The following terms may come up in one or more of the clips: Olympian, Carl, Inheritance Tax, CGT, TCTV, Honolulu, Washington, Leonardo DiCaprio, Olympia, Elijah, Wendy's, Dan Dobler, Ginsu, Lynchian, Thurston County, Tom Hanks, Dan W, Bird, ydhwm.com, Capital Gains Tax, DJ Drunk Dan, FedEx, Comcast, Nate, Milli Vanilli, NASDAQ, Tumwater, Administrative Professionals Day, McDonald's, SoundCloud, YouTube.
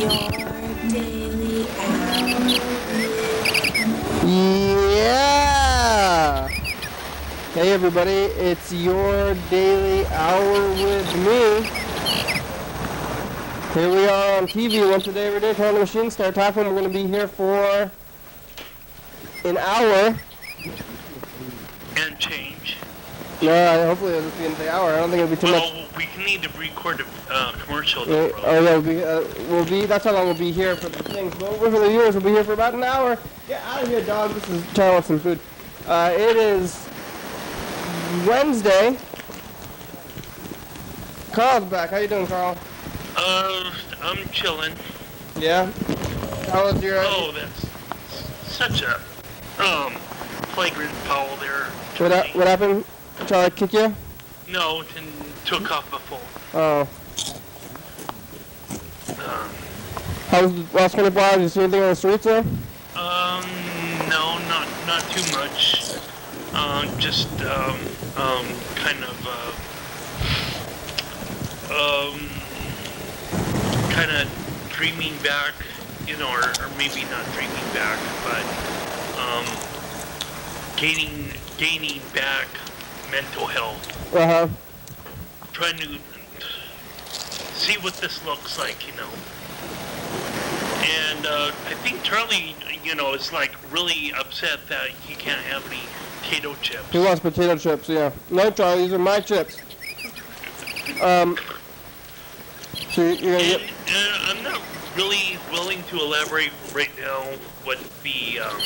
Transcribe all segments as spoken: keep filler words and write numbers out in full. Your daily outlook. Yeah! Hey everybody, it's your daily hour with me. Here we are on T V once a day, every day, time the machine start talking. We're going to be here for an hour. And change. No, hopefully it'll just be in the hour. I don't think it'll be too well, much. We need to record a uh, commercial. Yeah, oh yeah, we'll be, uh, we'll be, that's how long we'll be here for the things. But over for the viewers, we'll be here for about an hour. Get out of here, dog. This is trying to want some food. Uh, it is Wednesday. Carl's back. How you doing, Carl? Uh, I'm chilling. Yeah? How was your... Oh, that's such a um flagrant foul there. What, ha what happened? Try to kick you? No, it took off before. Oh. Um, How was the last twenty-four hours? Did you see anything on the streets there? Um, no, not not too much. Um, uh, just um um kind of uh, um kind of dreaming back, you know, or, or maybe not dreaming back, but um gaining gaining back mental health. Uh huh. Trying to see what this looks like, you know. And uh, I think Charlie, you know, is like really upset that he can't have any potato chips. He wants potato chips, yeah. No, Charlie, these are my chips. Um. So you're gonna and, get... and I'm not really willing to elaborate right now what the um,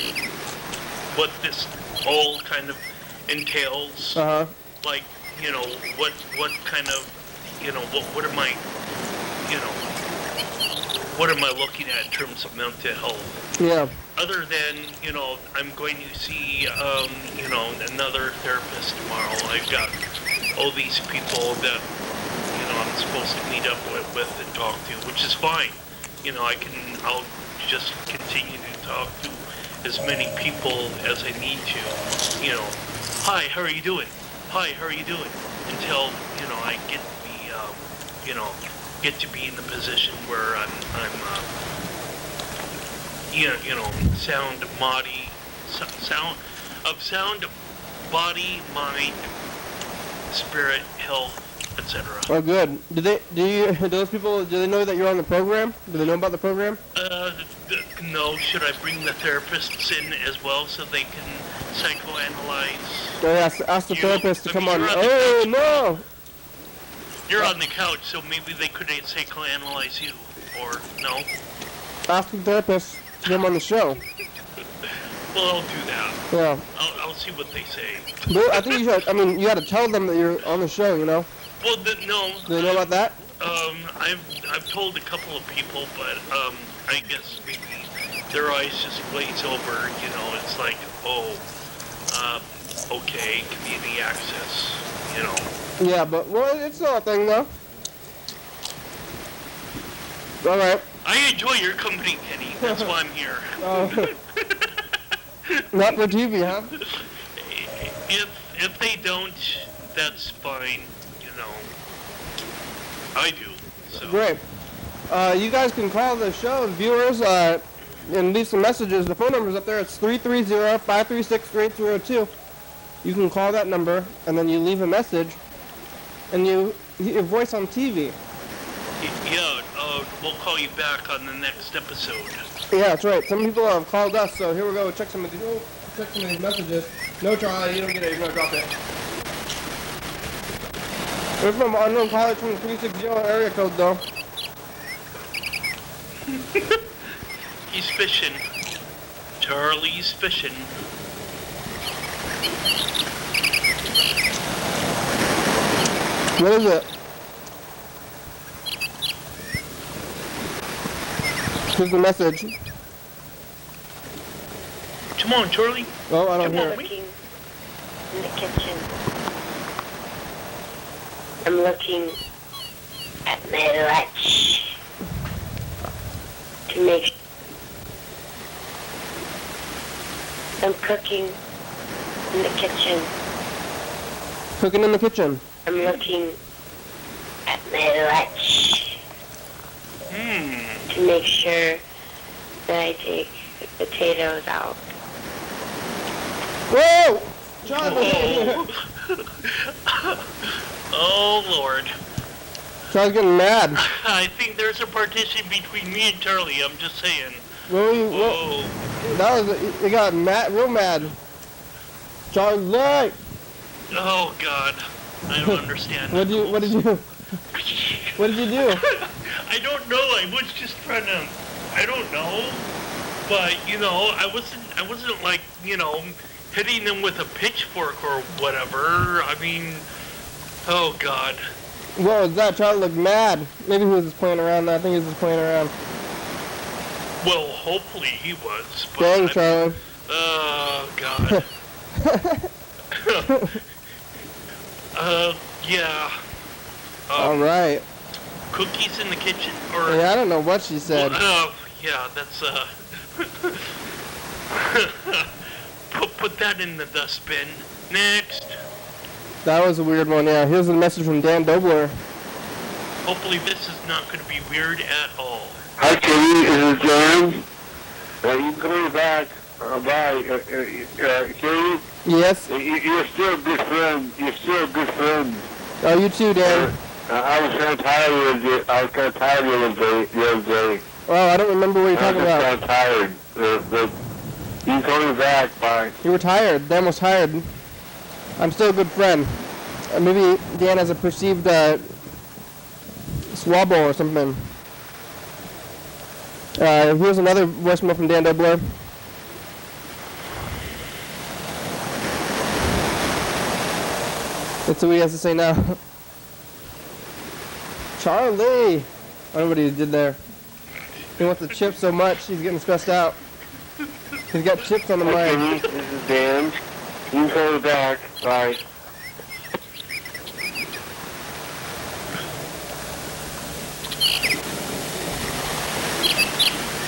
what this all kind of entails. Uh-huh. Like, you know, what what kind of, you know, what what am I, you know, what am I looking at in terms of mental health? Yeah. Other than, you know, I'm going to see, um, you know, another therapist tomorrow. I've got all these people that, you know, I'm supposed to meet up with, with and talk to, which is fine. You know, I can, I'll just continue to talk to as many people as I need to, you know. Hi, how are you doing? Hi, how are you doing? Until, you know, I get to be, um, you know, get to be in the position where I'm, I'm, uh, you know, you know, sound body, sound of sound body, mind, spirit, health, et cetera. Oh, good. Do they, do you, do those people, do they know that you're on the program? Do they know about the program? Uh, no. Should I bring the therapists in as well so they can psychoanalyze? They ask, ask the you. therapist to I come mean, on. on oh, couch. no! You're oh. on the couch, so maybe they could psychoanalyze you, or no? Ask the therapist to come on the show. Well, I'll do that. Yeah. I'll, I'll see what they say. But I think you should, I mean, you gotta tell them that you're on the show, you know? Well, the, no. Do they know about that? Um, I've, I've told a couple of people, but, um, I guess maybe their eyes just glaze over, you know, it's like, oh, um, okay, community access, you know. Yeah, but, well, it's not a thing, though. All right. I enjoy your company, Kenny. That's why I'm here. Uh, not for T V, huh? If, if they don't, that's fine. No, I do. So. Great. Uh, you guys can call the show, viewers, uh, and leave some messages. The phone number's up there. It's three three zero, five three six, three eight zero two. You can call that number, and then you leave a message, and you get your voice on T V. Yeah, uh, we'll call you back on the next episode. Yeah, that's right. Some people have called us, so here we go. Check some of these, oh, check some of these messages. No, Charlie, you don't get it. You're going to drop it. We're from unknown college from the three sixty area code, though. He's fishing. Charlie's fishing. What is it? Here's the message. Come on, Charlie. Oh, I don't Come hear on, it. In the kitchen. I'm looking at my lunch to make. I'm cooking in the kitchen. Cooking in the kitchen. I'm looking at my lunch mm. to make sure that I take the potatoes out. Whoa! John, we're here. Oh, Lord. Sounds getting mad. I think there's a partition between me and Charlie, I'm just saying. Really? Whoa. Whoa. That was, it got mad, real mad. Charlie! Oh, God. I don't understand. What did you, what did you, what did you do? I don't know. I was just trying to, I don't know. But, you know, I wasn't, I wasn't like, you know, hitting them with a pitchfork or whatever. I mean, oh, God. What was that? Charlie looked mad. Maybe he was just playing around. I think he was just playing around. Well, hopefully he was. But Sorry, I, Charlie. Oh, God. Uh, yeah. Um, All right. Cookies in the kitchen, or... Yeah, I don't know what she said. Well, uh, yeah, that's, uh... put, put that in the dustbin. Next. That was a weird one, yeah. Here's a message from Dan Dobler. Hopefully this is not going to be weird at all. Hi, Kitty. This is Dan. Well, you can come back. Uh, bye. Uh, uh, uh, Kitty? Yes. You're still a good friend. You're still a good friend. Oh, you too, Dan. Uh, I was kind of tired of you. I was kind of tired of you the other day. Oh, I don't remember what you're talking about. I was just kind of tired. You told me back. Bye. You were tired. Dan was tired. I'm still a good friend. Uh, maybe Dan has a perceived uh, swabble or something. Uh, here's another voicemail from Dan Dobler. That's what he has to say now. Charlie! I don't know what he did there. He wants the chips so much, he's getting stressed out. He's got chips on the mind. This is Dan. You can go back. Bye.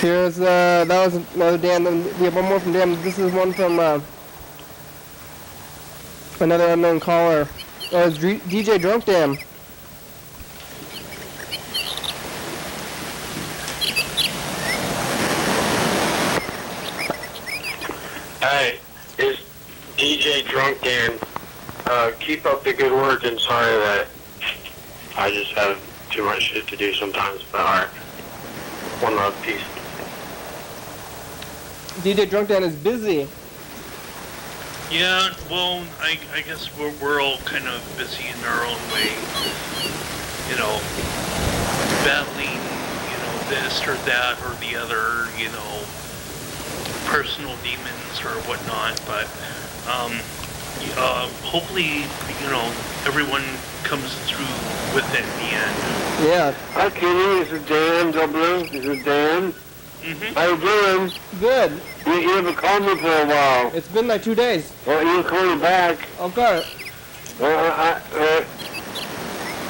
Here's, uh, that was another Dan. We have one more from Dan. This is one from, uh, another unknown caller. Oh, it's D J Drunk Dan. Hi, it's D J Drunk Dan. Uh, keep up the good work, and sorry that I just have too much shit to do sometimes, but alright. One love, peace. D J Drunk Dan is busy. Yeah, well, I, I guess we're, we're all kind of busy in our own way, you know, battling, you know, this or that or the other, you know, personal demons or whatnot, but um, uh, hopefully, you know, everyone comes through with it in the end. Yeah. Hi, Kitty, this is Dan W. This is Dan. Mm-hmm. How you doing? Good. You, you haven't called me for a while. It's been like two days. Well, you're calling back. Okay. Uh, I, uh,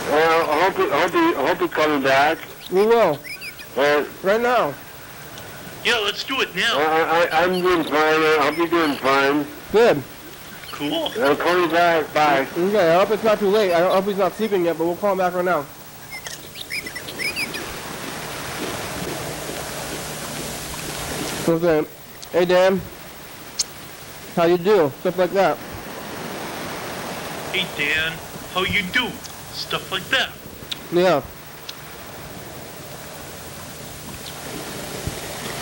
uh, I hope you, I hope you, I hope you're coming back. We will. Uh, right now. Yeah, let's do it now. Uh, I, I'm doing fine. I hope you're doing fine. Good. Cool. I'll call you back. Bye. Okay, I hope it's not too late. I hope he's not sleeping yet, but we'll call him back right now. Okay. Hey Dan, how you do? Stuff like that. Hey Dan, how you do? Stuff like that. Yeah.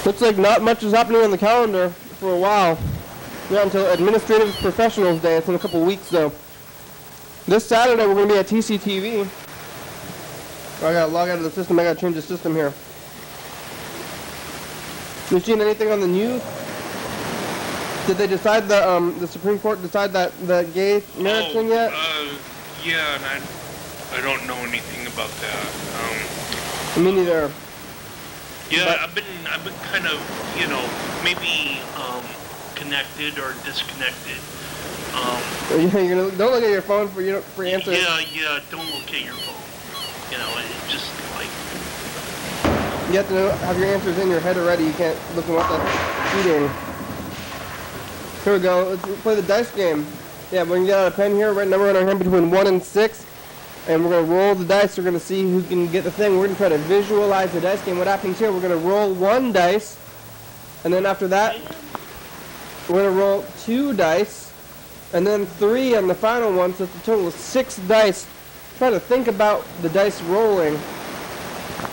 Looks like not much is happening on the calendar for a while. Yeah, until Administrative Professionals Day. It's in a couple weeks though. This Saturday we're gonna be at T C T V. I gotta log out of the system. I gotta change the system here. You seen anything on the news? Did they decide the um the Supreme Court decide that the gay marriage oh, thing yet? Uh, yeah, and I, I don't know anything about that. Um, Me neither. Yeah, but I've been I've been kind of you know maybe um connected or disconnected. Um. You're gonna, don't look at your phone for your for answers. Yeah, yeah, don't look at your phone. You know, it just like. You have to know, have your answers in your head already. You can't look them up that's cheating. Here we go. Let's play the dice game. Yeah, we can get out a pen here. Write a number on our hand between one and six. and we're going to roll the dice. We're going to see who can get the thing. We're going to try to visualize the dice game. What happens here, we're going to roll one dice, and then after that, we're going to roll two dice, and then three on the final one, so it's a total of six dice. Try to think about the dice rolling,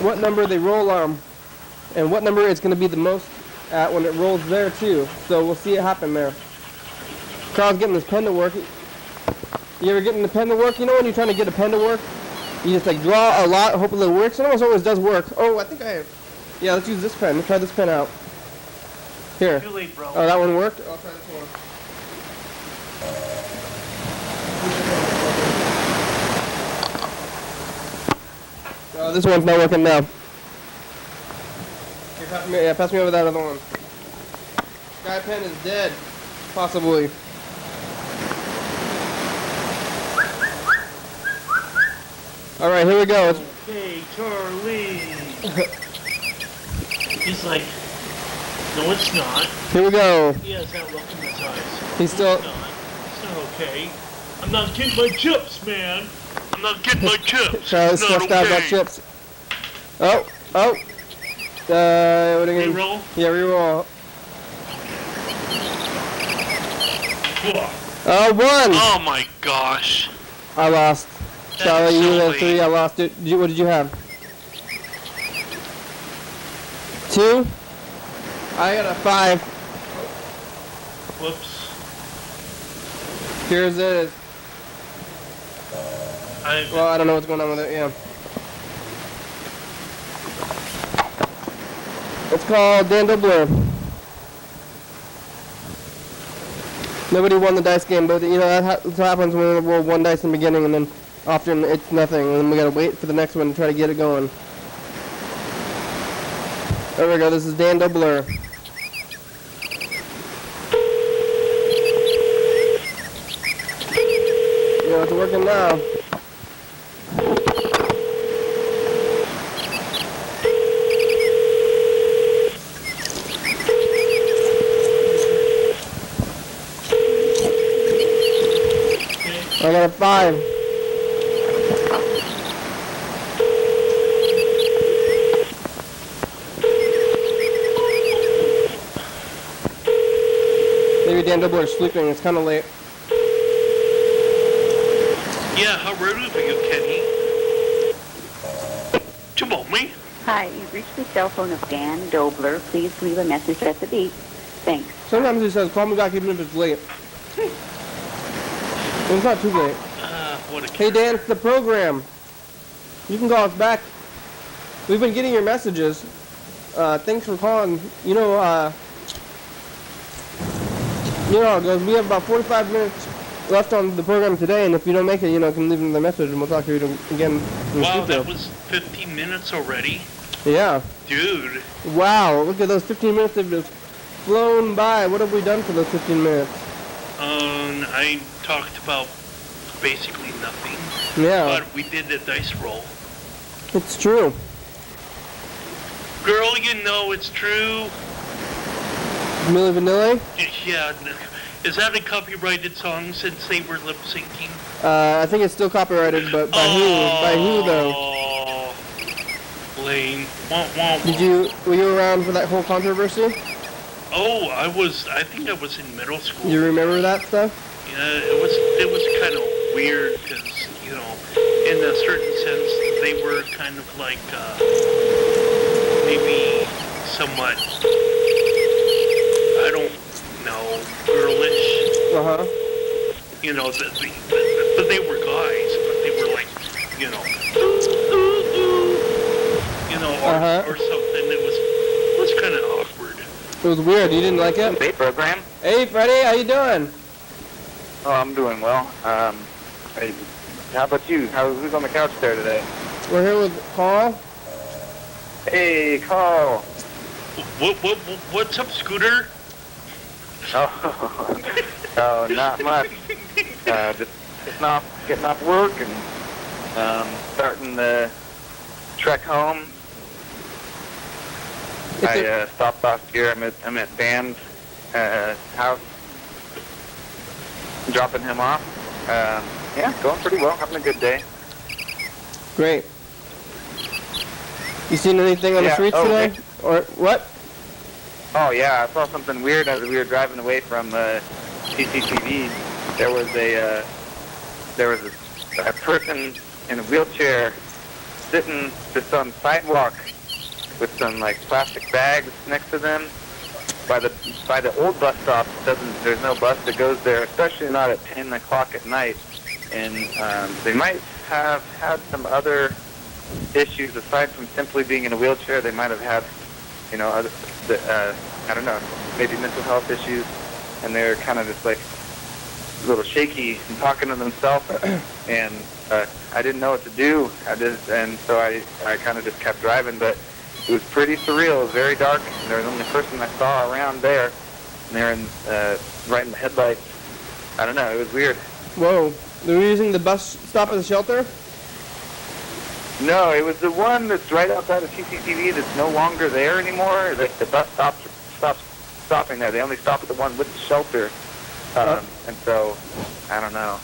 what number they roll on, and what number it's going to be the most at when it rolls there, too. So we'll see it happen there. Carl's getting his pen to work. You ever getting the pen to work? You know when you're trying to get a pen to work? You just like draw a lot, hoping it works. It almost always does work. Oh, I think I have. Yeah, let's use this pen. Let's try this pen out. Here. Too late, bro. Oh, that one worked? I'll try this one. Oh, this one's not working now. Here, pass me, yeah, pass me over that other one. Sky pen is dead. Possibly. All right, here we go. Okay, Charlie. He's like, no, it's not. Here we go. He has that look in his eyes. He's still. It's not. It's not okay. I'm not getting my chips, man. I'm not getting my chips. Charlie's not okay. Out my chips. Oh, oh. Uh, what are you reroll? Yeah, reroll. Oh, one. Oh my gosh. I lost. Charlie, you had three, I lost it. Did you, what did you have? Two? I got a five. Whoops. Here's it. I, well, I don't know what's going on with it, yeah. It's called Dan Dobler. Nobody won the dice game, but you know, that ha happens when we roll one dice in the beginning and then often it's nothing, and then we gotta wait for the next one to try to get it going. There we go, this is Dan Dobler. You know, it's working now. I got a five. Dan Dobler's sleeping, it's kind of late. Yeah, how rude of you, Kenny. To want me? Hi, you've reached the cell phone of Dan Dobler. Please leave a message at the beep. Thanks. Sometimes he says, call me back even if it's late. Well, it's not too late. Uh, what a hey, Dan, it's the program. You can call us back. We've been getting your messages. Uh, thanks for calling. You know, uh... You know how it goes. We have about forty-five minutes left on the program today, and if you don't make it, you know, you can leave another message, and we'll talk to you again. Wow, that up. was fifteen minutes already. Yeah. Dude. Wow, look at those fifteen minutes have just flown by. What have we done for those fifteen minutes? Um, I talked about basically nothing. Yeah. But we did the dice roll. It's true. Girl, you know it's true. Milli Vanilli? Yeah. Is that a copyrighted song since they were lip syncing? Uh, I think it's still copyrighted, but by oh, who? By who though? Lame. Wah, wah, wah. Did you? Were you around for that whole controversy? Oh, I was. I think I was in middle school. You remember that stuff? Yeah, it was. It was kind of weird because you know, in a certain sense, they were kind of like uh, maybe somewhat. I don't know, girlish. Uh-huh. You know, the, the, the, but they were guys, but they were like, you know, you know, or, uh-huh. or something. It was, it was kind of awkward. It was weird. You didn't like it? Hey, program. Hey, Freddie, how you doing? Oh, I'm doing well. Um, hey, how about you? How's who's on the couch there today? We're here with Carl. Hey, Carl. What, what, what's up, Scooter? Oh, oh, not much. Uh, just getting off, getting off work and um, starting the trek home. It's I uh, stopped off here. I'm at, I'm at Dan's uh, house, dropping him off. Uh, yeah, going pretty well. Having a good day. Great. You seen anything on yeah. the streets oh, today? Okay. Or what? Oh, yeah. I saw something weird as we were driving away from uh, T C T V. There was a uh, there was a, a person in a wheelchair sitting just on the sidewalk with some like plastic bags next to them by the by the old bus stop. Doesn't there's no bus that goes there, especially not at ten o'clock at night. And um, they might have had some other issues aside from simply being in a wheelchair. They might have had, you know, other, uh, I don't know, maybe mental health issues, and they're kind of just like a little shaky and talking to themselves. And uh, I didn't know what to do. I just and so I I kind of just kept driving, but. It was pretty surreal. It was very dark. And there was the only person I saw around there. And they were in, uh, right in the headlights. I don't know. It was weird. Whoa. They were using the bus stop as a shelter? No, it was the one that's right outside of T C T V that's no longer there anymore. The, the bus stops, stops stopping there. They only stop at the one with the shelter. Um, oh. And so, I don't know.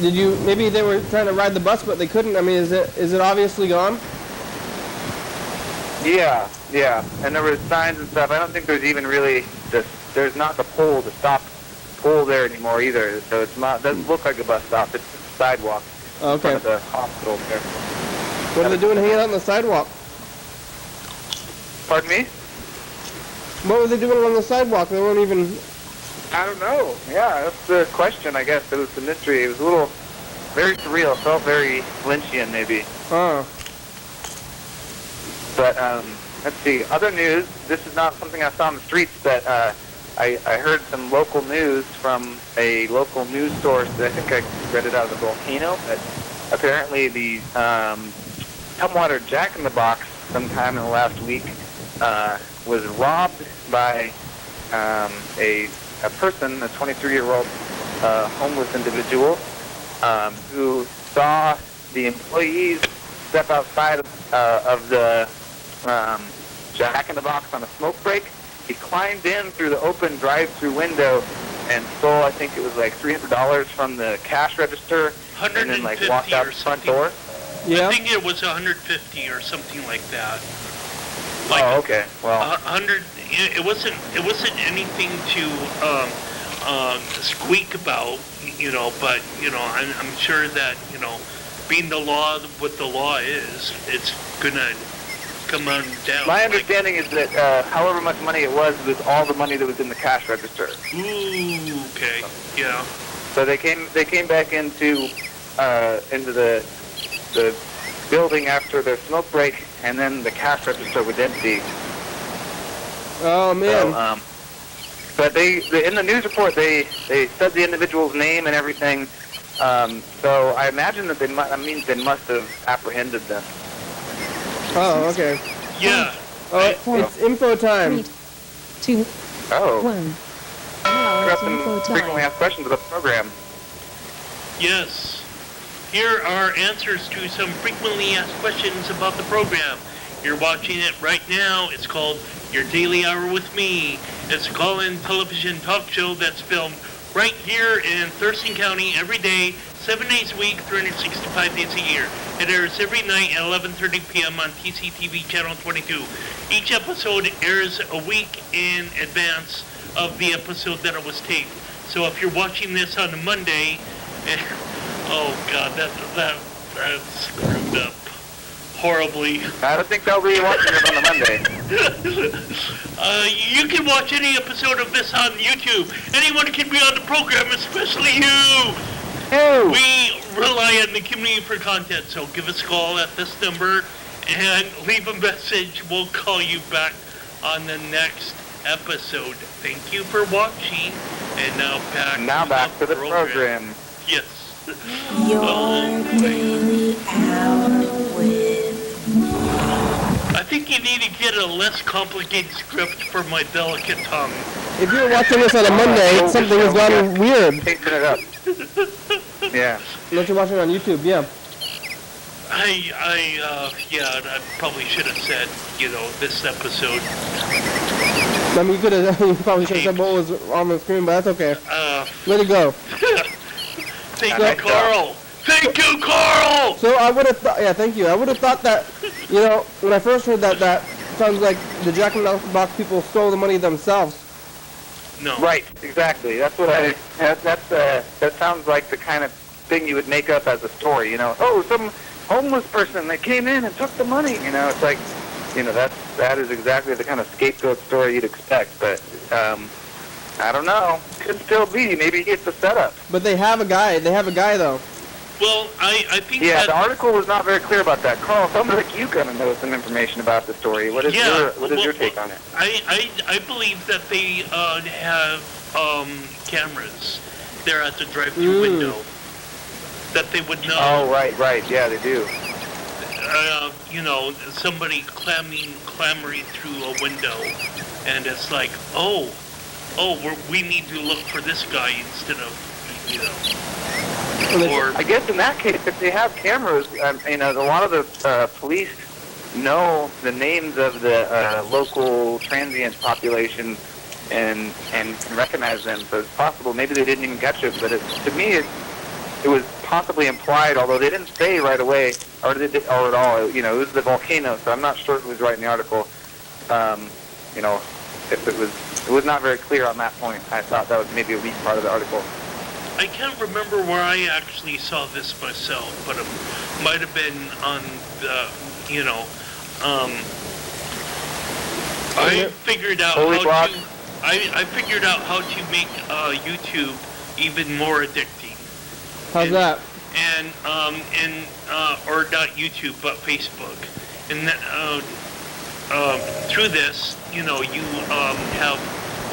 Did you... Maybe they were trying to ride the bus, but they couldn't. I mean, is it is it obviously gone? Yeah, yeah, and there were signs and stuff. I don't think there's even really the, there's not the pole, the stop pole there anymore either. So it's not doesn't look like a bus stop. It's a sidewalk. Okay. In front of the hospital there. What are they doing hanging out on the sidewalk? Pardon me? What were they doing on the sidewalk? They weren't even. I don't know. Yeah, that's the question. I guess it was the mystery. It was a little very surreal. It felt very Lynchian, maybe. Oh. But um, let's see, other news, this is not something I saw on the streets, but uh, I, I heard some local news from a local news source. I think I read it out of the volcano, but apparently the um, Tumwater Jack-in-the-Box sometime in the last week uh, was robbed by um, a, a person, a twenty-three-year-old uh, homeless individual um, who saw the employees step outside of, uh, of the... Um, Jack-in-the-Box on a smoke break. He climbed in through the open drive-through window and stole, I think it was like three hundred dollars from the cash register and then like walked out the front door. Yeah. I think it was one hundred fifty or something like that. Like oh, okay. Well, one hundred. It wasn't. It wasn't anything to um, um, squeak about, you know. But you know, I'm, I'm sure that you know, being the law, what the law is, it's gonna. Come on down. My understanding like, is that uh, however much money it was, it was all the money that was in the cash register. Ooh, okay, yeah. So they came, they came back into, uh, into the, the building after their smoke break, and then the cash register was empty. Oh man. So, um, but they, the, in the news report, they, they said the individual's name and everything. Um, so I imagine that they must, I mean, they must have apprehended them. Oh, okay. Yeah. Oh, it's, it's info time. Three, two, oh. One. Now it's info time. Frequently asked questions about the program. Yes. Here are answers to some frequently asked questions about the program. You're watching it right now. It's called Your Daily Hour with Me. It's a call-in television talk show that's filmed right here in Thurston County every day, seven days a week, three hundred sixty-five days a year. It airs every night at eleven thirty p m on T C T V Channel twenty-two. Each episode airs a week in advance of the episode that it was taped. So if you're watching this on a Monday, and, oh God, that, that that screwed up horribly. I don't think they'll be watching it on a Monday. uh, you can watch any episode of this on YouTube. Anyone can be on the program, especially you. Hey. We rely on the community for content, so give us a call at this number and leave a message. We'll call you back on the next episode. Thank you for watching, and now back, now to, back the to the program. program. Yes. Your um, daily hour with me. I think you need to get a less complicated script for my delicate tongue. If you're watching this on a Monday, uh, something is gone weird. Taking it up. Yeah. Unless you're watching it on YouTube, yeah. I, I, uh, yeah, I probably should have said, you know, this episode. I mean, you could have, you probably should have said what was on the screen, but that's okay. Uh, Let it go. Thank you, Carl. Thank you, Carl! So I would have thought, yeah, thank you. I would have thought that, you know, when I first heard that, that sounds like the Jack in the Box people stole the money themselves. No. Right, exactly. That's what I, that, that's, uh, that sounds like the kind of thing you would make up as a story, you know. Oh, some homeless person that came in and took the money, you know. It's like, you know, that's, that is exactly the kind of scapegoat story you'd expect, but, um... I don't know. Could still be. Maybe it's a setup. But they have a guy. They have a guy, though. Well, I, I think yeah, that... Yeah, the article was not very clear about that. Carl, sounds like you're going to know some information about the story. What is, yeah, your, what is well, your take well, on it? I, I, I believe that they uh, have um, cameras there at the drive-thru window that they would know. Oh, right, right. Yeah, they do. Uh, you know, somebody clamming, clamoring through a window, and it's like, oh... oh, we're, we need to look for this guy instead of, you know. Or I guess in that case, if they have cameras, um, you know, a lot of the uh, police know the names of the uh, local transient population and and can recognize them. So it's possible. Maybe they didn't even catch it, but it, to me, it it was possibly implied, although they didn't say right away or, they did, or at all. You know, it was the volcano, so I'm not sure it was right in the article. Um, you know, if it was. It was not very clear on that point. I thought that was maybe a weak part of the article. I can't remember where I actually saw this myself, but it might have been on the, you know, um, I figured out Holy how block. to, I, I figured out how to make uh, YouTube even more addicting. How's and, that? And, um, and, uh, or not YouTube, but Facebook. And that, uh, Um, through this, you know, you um, have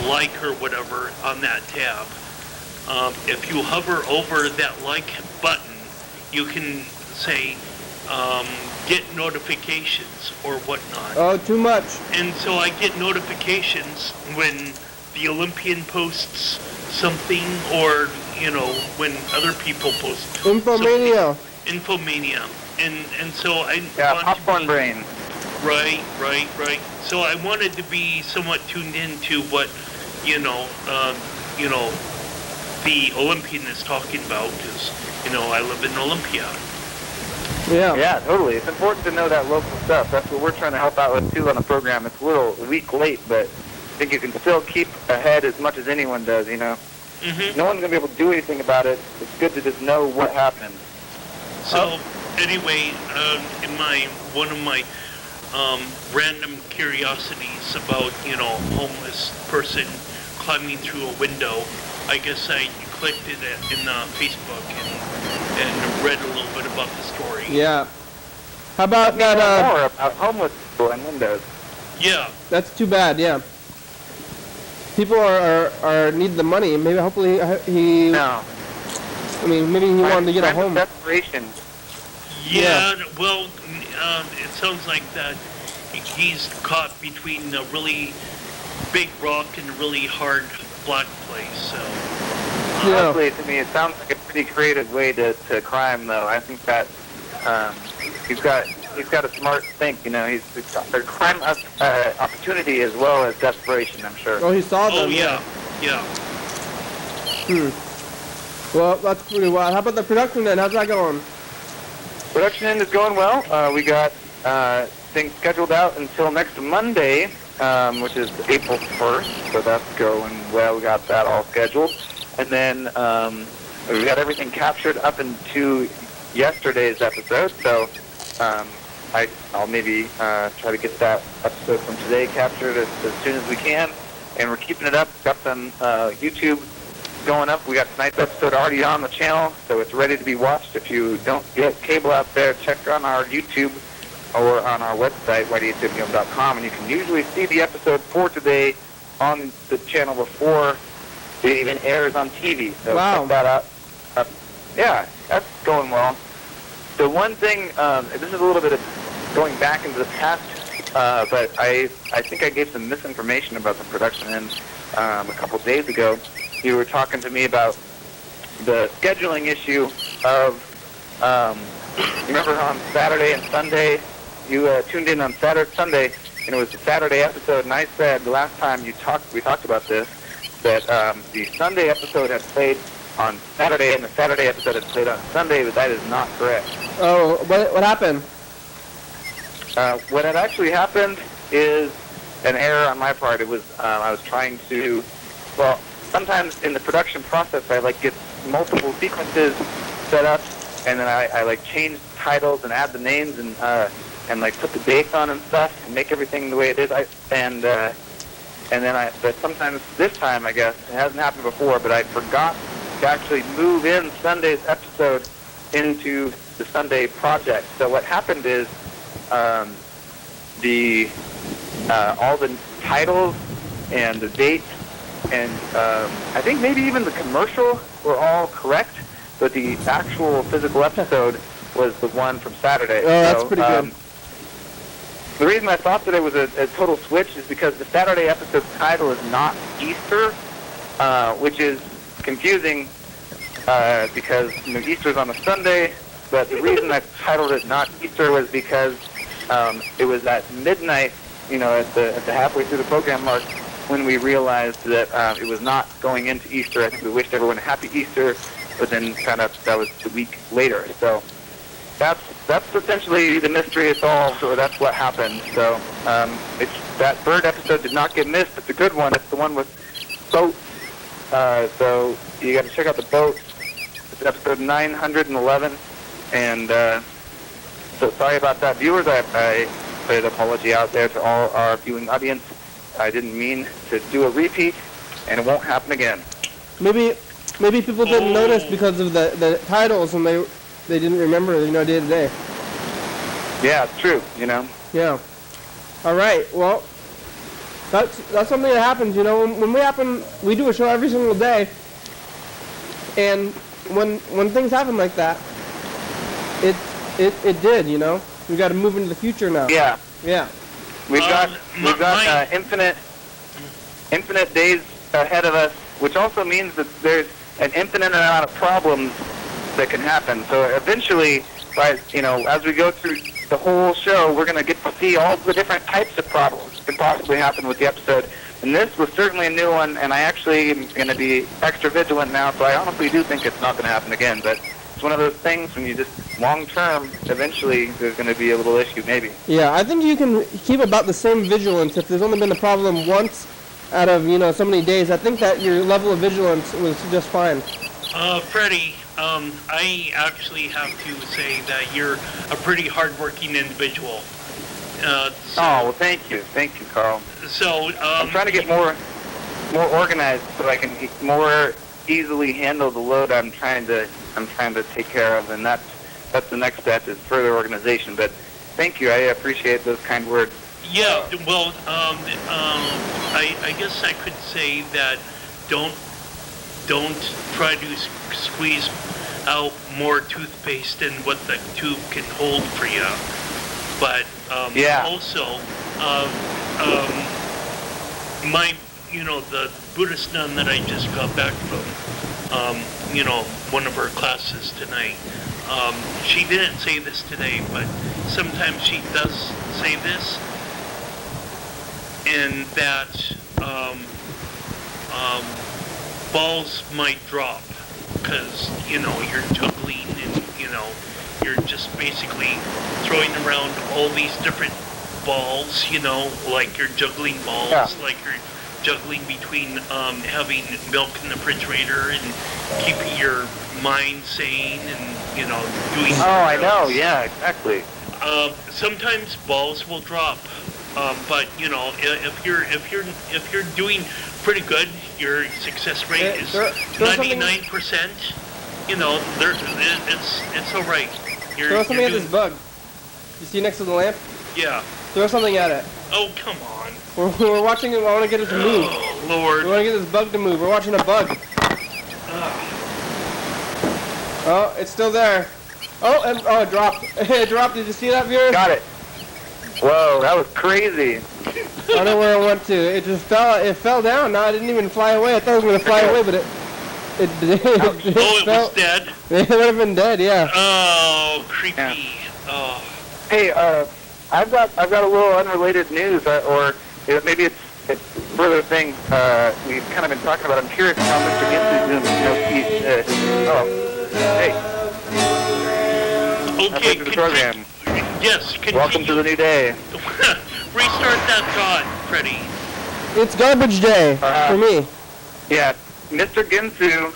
like or whatever on that tab. Um, if you hover over that like button, you can say um, get notifications or whatnot. Oh, too much. And so I get notifications when the Olympian posts something, or, you know, when other people post Infomania. Something. Infomania. And, and so I yeah, want popcorn to be, brain. Right, right, right. So I wanted to be somewhat tuned into what, you know, um, you know, the Olympian is talking about, because, you know, I live in Olympia. Yeah. Yeah, totally. It's important to know that local stuff. That's what we're trying to help out with, too, on the program. It's a little a week late, but I think you can still keep ahead as much as anyone does, you know. Mm-hmm. No one's going to be able to do anything about it. It's good to just know what happened. So, oh. anyway, um, in my, one of my... Um, random curiosities about, you know, homeless person climbing through a window. I guess I clicked it in uh, Facebook and, and read a little bit about the story. Yeah. How about that? Uh, more about homeless people and windows. Yeah. That's too bad. Yeah. People are, are, are need the money. Maybe hopefully he. No. I mean, maybe he wanted to get a home. Desperation. Yeah, yeah, well, uh, it sounds like that he's caught between a really big rock and a really hard block place, so... Uh, yeah. Honestly, to me, it sounds like a pretty creative way to, to crime, though. I think that um, he's got he's got a smart think, you know. He's, he's got their crime up, uh, opportunity as well as desperation, I'm sure. Oh, he saw them. Oh, yeah, yeah. Hmm. Well, that's pretty wild. How about the production, then? How's that going? Production end is going well. Uh, we got uh, things scheduled out until next Monday, um, which is April first, so that's going well. We got that all scheduled. And then um, we got everything captured up into yesterday's episode, so um, I, I'll maybe uh, try to get that episode from today captured as, as soon as we can. And we're keeping it up. We've got some uh, YouTube going up. We got tonight's episode already on the channel, so it's ready to be watched. If you don't get cable out there, check on our YouTube or on our website, y d h w m dot com, and you can usually see the episode for today on the channel before it even airs on T V. So wow. Check that out. Uh, yeah, that's going well. The one thing, um, this is a little bit of going back into the past, uh, but I, I think I gave some misinformation about the production end um, a couple days ago. You were talking to me about the scheduling issue of, um, remember on Saturday and Sunday, you uh, tuned in on Saturday, Sunday, and it was the Saturday episode, and I said the last time you talked, we talked about this, that um, the Sunday episode had played on Saturday and the Saturday episode is played on Sunday, but that is not correct. Oh, what, what happened? Uh, what had actually happened is an error on my part. It was um, I was trying to, well, sometimes in the production process I like get multiple sequences set up, and then I, I like change titles and add the names and uh, and like put the dates on and stuff and make everything the way it is. I and. Uh, And then I, but sometimes, this time I guess, it hasn't happened before, but I forgot to actually move in Sunday's episode into the Sunday project. So what happened is, um, the, uh, all the titles and the dates and, um, I think maybe even the commercial were all correct, but the actual physical episode was the one from Saturday. Oh, that's so, pretty um, good. The reason I thought today was a, a total switch is because the Saturday episode title is not Easter, uh, which is confusing uh, because you know, Easter is on a Sunday. But the reason I titled it not Easter was because um, it was at midnight, you know, at the, at the halfway through the program mark, when we realized that uh, it was not going into Easter. I think we wished everyone a happy Easter, but then kind of that was the week later. So that's. That's essentially the mystery it's all, so that's what happened. So um, it's, that bird episode did not get missed. It's a good one. It's the one with boats. Uh, so you got to check out the boats. It's episode nine hundred eleven. And uh, so sorry about that, viewers. I, I put an apology out there to all our viewing audience. I didn't mean to do a repeat, and it won't happen again. Maybe maybe people didn't notice because of the, the titles when they... They didn't remember, you know, day to day. Yeah, it's true, you know. Yeah. All right. Well, that's that's something that happens, you know. When, when we happen, we do a show every single day, and when when things happen like that, it it it did, you know. We got to move into the future now. Yeah. Yeah. We've um, got we've got uh, infinite infinite days ahead of us, which also means that there's an infinite amount of problems that can happen. So eventually, right, you know, as we go through the whole show, we're going to get to see all the different types of problems that can possibly happen with the episode. And this was certainly a new one, and I actually am going to be extra vigilant now, so I honestly do think it's not going to happen again. But it's one of those things when you just, long-term, eventually there's going to be a little issue, maybe. Yeah, I think you can keep about the same vigilance. If there's only been a problem once out of, you know, so many days, I think that your level of vigilance was just fine. Uh, Freddie... Um, I actually have to say that you're a pretty hardworking individual. Uh, so oh, well, thank you. Thank you, Carl. So, um, I'm trying to get more more organized so I can more easily handle the load I'm trying to I'm trying to take care of, and that's, that's the next step is further organization. But thank you. I appreciate those kind words. Yeah, well, um, um, I, I guess I could say that don't Don't try to squeeze out more toothpaste than what the tube can hold for you. But um, yeah. also, um, um, my, you know, the Buddhist nun that I just got back from, um, you know, one of her classes tonight, um, she didn't say this today, but sometimes she does say this, and that, um, um, balls might drop because, you know, you're tumbling and, you know, you're just basically throwing around all these different balls, you know, like you're juggling balls, yeah. like you're juggling between um, having milk in the refrigerator and keeping your mind sane and, you know, doing... Oh, I know, yeah, exactly. Uh, sometimes balls will drop. Um, but you know, if you're if you're if you're doing pretty good, your success rate there, is there, ninety-nine percent. You know, there, it's it's all right. You're, throw something you're doing, at this bug. You see next to the lamp? Yeah. Throw something at it. Oh come on. We're we're watching it. I want to get it to move. Oh Lord. We want to get this bug to move. We're watching a bug. Uh. Oh, it's still there. Oh, and oh, it dropped. It dropped. Did you see that, viewers? Got it. Whoa, that was crazy. I don't know where it went to. It just fell. It fell down. No, it didn't even fly away. I thought it was going to fly away, but it... it, it, it, it, it oh, it fell. Was dead? It would have been dead, yeah. Oh, creepy. Yeah. Oh. Hey, uh, I've got I've got a little unrelated news, uh, or maybe it's further thing uh, we've kind of been talking about, I'm curious how Mister Gibson is doing. You know, he's, uh, oh, hey. Okay. Welcome to the program. Re yes, continue. Welcome to the new day. Restart that time, Freddie. It's garbage day uh, for me. Yeah, Mister Ginsu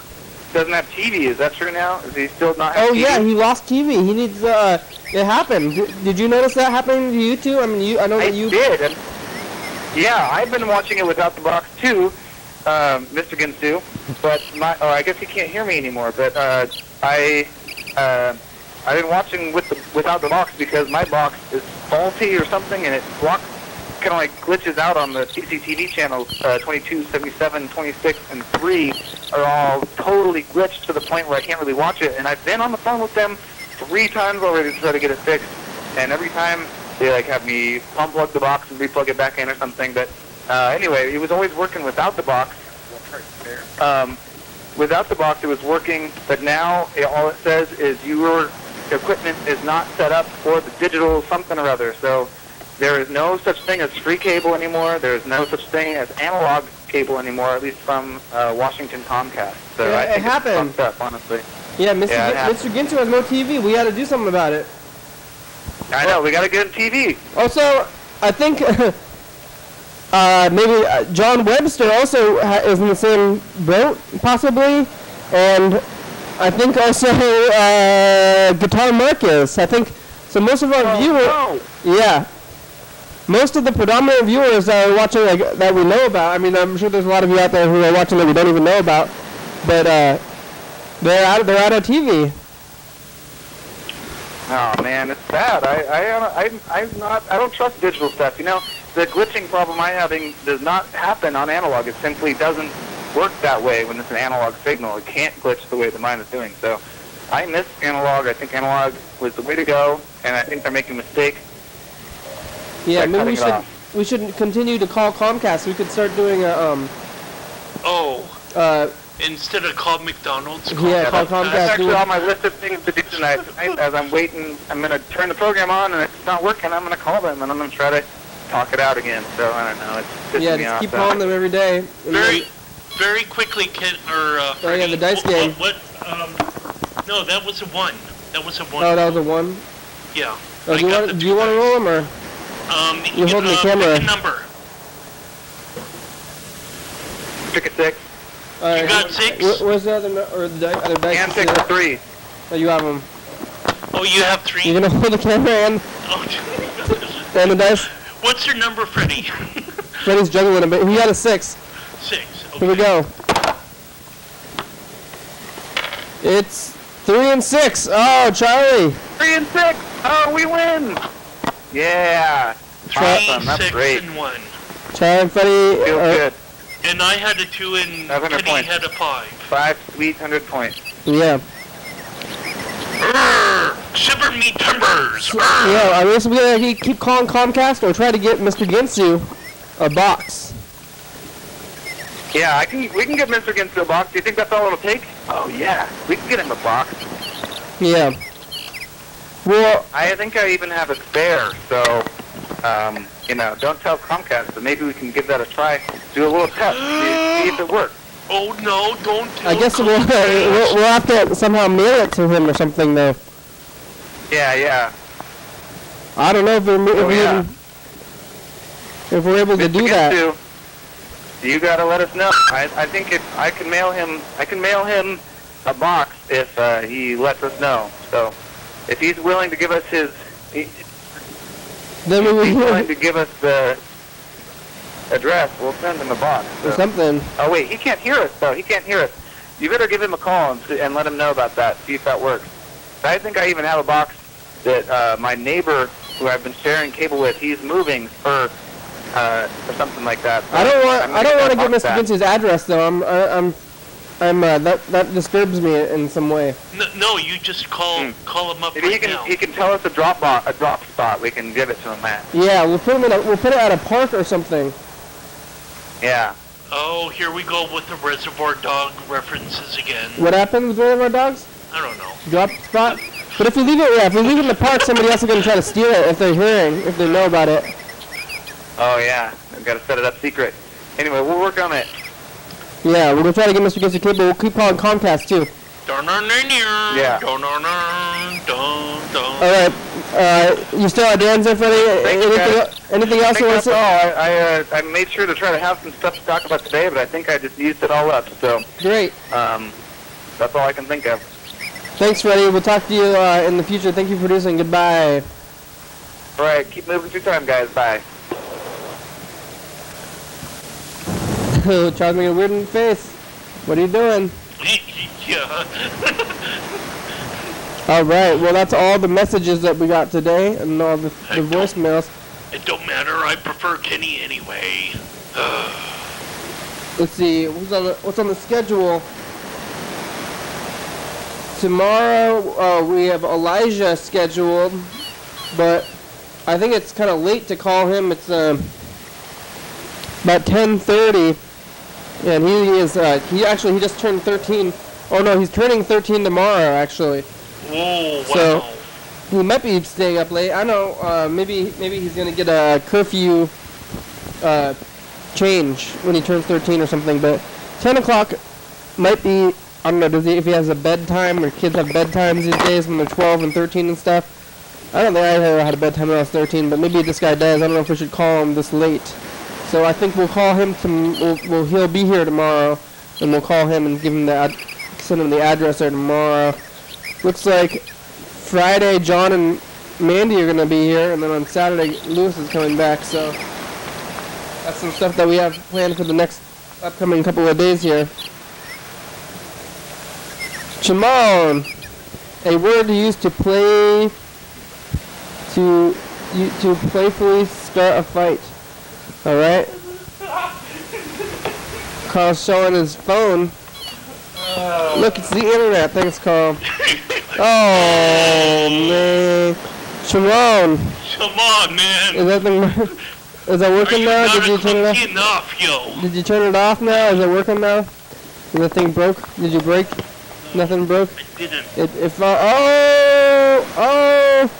doesn't have T V. Is that true now? Is he still not have oh, T V? Oh, yeah, he lost T V. He needs, uh, it happened. Did, did you notice that happening to you, too? I mean, you, I know that I you... I did. Yeah, I've been watching it without the box, too, um, Mister Ginsu. But my, oh, I guess he can't hear me anymore. But, uh, I, uh, I've been watching with the, without the box because my box is faulty or something, and it blocks, kind of like glitches out on the T C T V channels. uh, twenty-two, seventy-seven, twenty-six, and three are all totally glitched to the point where I can't really watch it. And I've been on the phone with them three times already to try to get it fixed. And every time they like have me unplug the box and replug it back in or something. But uh, anyway, it was always working without the box. Um, without the box, it was working. But now it, all it says is your equipment is not set up for the digital something or other. So. There is no such thing as free cable anymore. There is no such thing as analog cable anymore, at least from uh, Washington Comcast. So yeah, I think it happened. It's fucked up, honestly. Yeah, Mister Yeah, Mister Ginsu has no T V. We got to do something about it. I know. We got to get him T V. Also, I think uh, maybe uh, John Webster also ha is in the same boat, possibly, and I think also uh, Guitar Marcus. I think so. Most of our oh, viewers, no. yeah. Most of the predominant viewers that are watching like, that we know about, I mean, I'm sure there's a lot of you out there who are watching that we don't even know about, but uh, they're, out, they're out of T V. Oh, man, it's bad. I, I, I, I'm not, I don't trust digital stuff. You know, the glitching problem I'm having does not happen on analog. It simply doesn't work that way when it's an analog signal. It can't glitch the way that mine is doing. So I miss analog. I think analog was the way to go, and I think they're making mistakes. Yeah, like maybe we should off. we should continue to call Comcast. We could start doing a um. Oh. Uh. Instead of call McDonald's. Call yeah, call Comcast. That's actually on my list of things to do tonight. As I'm waiting, I'm gonna turn the program on, and if it's not working, I'm gonna call them, and I'm gonna try to talk it out again. So I don't know. It's pissing yeah, me just off, keep so. calling them every day. Very, very quickly, Ken or. Uh, oh yeah, the dice oh, game. What? Um, no, that was a one. That was a one. Oh, that was a one. Yeah. Oh, do, you want, do you want to roll them or? Um, You're you holding uh, the camera. Pick a number. Pick a six. All right. You got six? Where, where's the other, or the di other dice? And pick a three. Oh, you have them. Oh, you have three? You're going to hold the camera and, oh. and the dice? What's your number, Freddy? Freddy's juggling a bit. He had a six. Six. Okay. Here we go. It's three and six. Oh, Charlie. Three and six. Oh, we win. Yeah, three, awesome. That's six, great. And one. Chad and Freddy, feels uh, good. And I had a two, and Kenny had a five. Five sweet hundred points. Yeah. Urgh, shiver me timbers. Urgh. Yeah, I guess we gotta keep calling Comcast or try to get Mister Ginsu a box. Yeah, I can. We can get Mister Ginsu a box. Do you think that's all it'll take? Oh yeah, we can get him a box. Yeah. Well, I think I even have a spare, so, um, you know, don't tell Comcast, but maybe we can give that a try. Do a little test, see, see if it works. Oh, no, don't tell I guess we'll, we'll, we'll have to somehow mail it to him or something, though. Yeah, yeah. I don't know if we're, oh, if yeah. we're, if we're able Mister to do Ginsu, that. You gotta let us know. I, I think if I can mail him, I can mail him a box if uh, he lets us know, so... If he's willing to give us his, he, then if we he's willing to give us the address, we'll send him a box. So. Or something. Oh, wait, he can't hear us, though. He can't hear us. You better give him a call and, and let him know about that, see if that works. I think I even have a box that uh, my neighbor, who I've been sharing cable with, he's moving or, uh, or something like that. So I don't want I don't want to give Mister Vince's address, though. I'm, I, I'm I'm, uh, that, that disturbs me in some way. No, no you just call mm. call him up Maybe right he can, now. He can tell us a drop, bo a drop spot. We can give it to him at. Yeah, we'll put him in a, we'll put it at a park or something. Yeah. Oh, here we go with the Reservoir Dog references again. What happened with Reservoir Dogs? I don't know. Drop spot? But if you leave it, yeah, if you leave it in the park, somebody else is going to try to steal it if they're hearing, if they know about it. Oh, yeah. I've got to set it up secret. Anyway, we'll work on it. Yeah, we're going to try to get Mister Gibson a clip, but we'll keep calling Comcast, too. Yeah. Alright, uh, you still have Dan's in front of you? Anything, anything else you want to say? Oh, I, I, uh, I made sure to try to have some stuff to talk about today, but I think I just used it all up, so. Great. Um, that's all I can think of. Thanks, Freddie. We'll talk to you uh, in the future. Thank you for producing. Goodbye. Alright, keep moving through time, guys. Bye. Charles making a weird in the face. What are you doing? All right. Well, that's all the messages that we got today, and all the, the voicemails. It don't matter. I prefer Kenny anyway. Let's see. What's on the, what's on the schedule? Tomorrow uh, we have Elijah scheduled, but I think it's kind of late to call him. It's uh, about ten thirty. And he is, uh, he actually, he just turned thirteen. Oh, no, he's turning thirteen tomorrow, actually. Whoa, so wow. So, he might be staying up late. I know, uh, maybe maybe he's going to get a curfew uh, change when he turns thirteen or something. But ten o'clock might be, I don't know, does he, if he has a bedtime, or kids have bedtimes these days when they're twelve and thirteen and stuff. I don't think I ever had a bedtime when I was thirteen, but maybe this guy does. I don't know if we should call him this late. So I think we'll call him. Tom- we'll, we'll he'll be here tomorrow, and we'll call him and give him the ad- send him the address there tomorrow. Looks like Friday, John and Mandy are gonna be here, and then on Saturday, Lewis is coming back. So that's some stuff that we have planned for the next upcoming couple of days here. Chamon, a word to use to play to you, to playfully start a fight. Alright. Carl's showing his phone. Uh, Look, it's the internet. Thanks, Carl. Oh, man. Sharon. Sharon, man. Is that, the, is that working now? Did you turn it off? Enough, yo. Did you turn it off now? Is it working now? Is that thing broke? Did you break? Nothing broke? I didn't. It, it fell. Oh! Oh!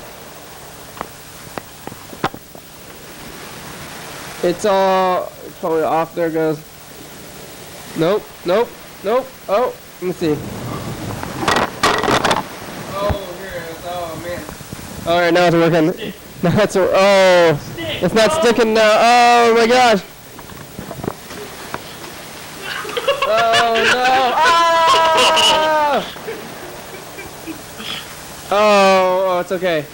It's all it's probably off. There it goes. Nope, nope, nope. Oh, let me see. Oh, here it is. Oh, man. All right, now it's working. Stick. Now it's oh, Stick. It's not oh. sticking now. Oh my gosh. Oh no. Ah! Oh, oh, it's okay.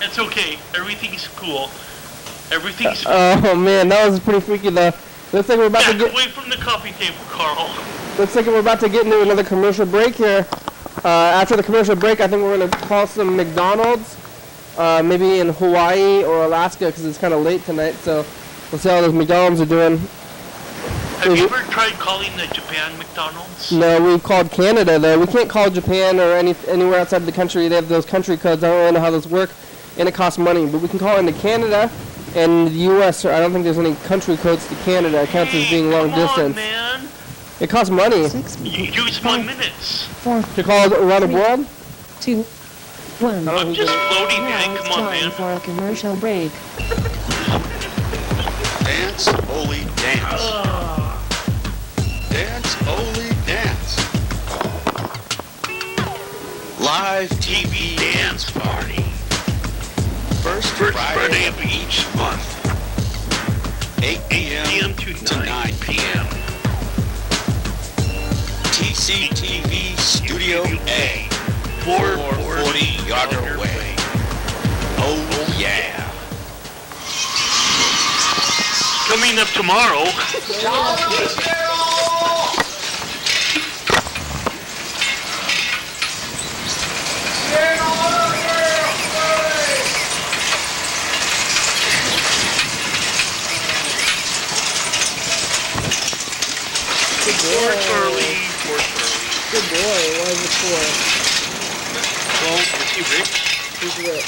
It's okay. Everything's cool. Everything's uh, oh man, that was pretty freaky though. Looks like we're about Back to get away from the coffee table, Carl. Looks like we're about to get into another commercial break here. Uh, after the commercial break, I think we're gonna call some McDonald's, uh, maybe in Hawaii or Alaska, because it's kind of late tonight. So we'll see how those McDonald's are doing. Have maybe. You ever tried calling the Japan McDonald's? No, we've called Canada though. We can't call Japan or any anywhere outside the country. They have those country codes. I don't really know how those work, and it costs money. But we can call into Canada. And the U S, I don't think there's any country codes to Canada. It counts as being long distance. Come on, man. It costs money. Six minutes. You use five minutes. Four. To call around the world? Two. One. I'm just floating, man. Come on, man. For a commercial break. Dance, holy dance. Uh. Dance, holy dance. Live T V dance party. First, First Friday, Friday of each month, eight a.m. to nine p.m. T C T V Studio A, four forty Yarder Way. Oh, yeah. Coming up tomorrow. Cheryl! Cheryl! Good boy. Poor Curly, poor Curly. Good boy, why is it poor? Well, is he rich? Who's rich?